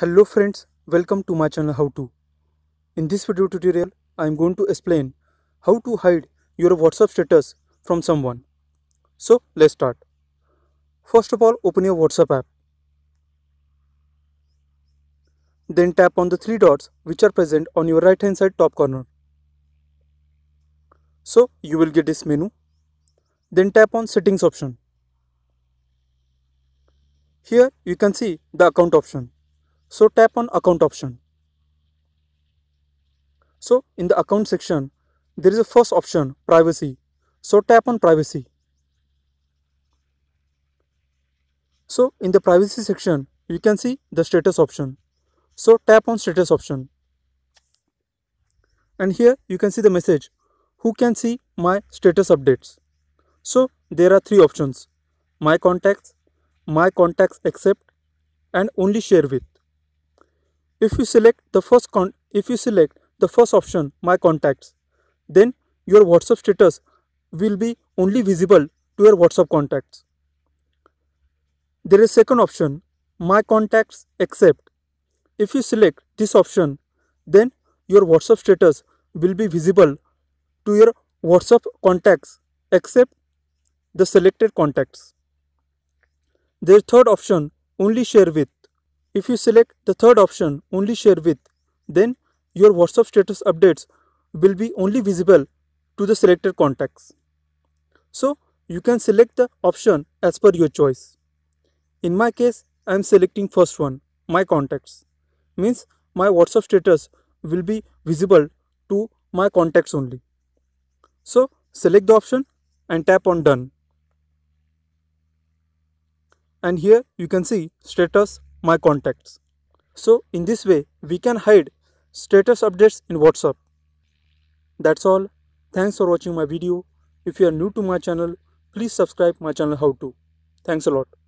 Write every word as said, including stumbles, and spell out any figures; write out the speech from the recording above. Hello friends, welcome to my channel How To. In this video tutorial, I am going to explain how to hide your WhatsApp status from someone. So let's start. First of all, open your WhatsApp app. Then tap on the three dots which are present on your right hand side top corner. So you will get this menu. Then tap on settings option. Here you can see the account option. So tap on account option. So in the account section, there is a first option, privacy. So tap on privacy. So in the privacy section, you can see the status option. So tap on status option. And here you can see the message, who can see my status updates. So there are three options, my contacts, my contacts accept, and only share with. If you select the first con if you select the first option, my contacts, then your WhatsApp status will be only visible to your WhatsApp contacts. There is second option, my contacts accept. If you select this option, then your WhatsApp status will be visible to your WhatsApp contacts except the selected contacts. There is third option, only share with. If you select the third option, only share with, then your WhatsApp status updates will be only visible to the selected contacts. So you can select the option as per your choice. In my case, I am selecting first one, my contacts. Means my WhatsApp status will be visible to my contacts only. So select the option and tap on done. And here you can see status, my contacts. So in this way we can hide status updates in WhatsApp. That's all. Thanks for watching my video. If you are new to my channel, please subscribe my channel How To. Thanks a lot.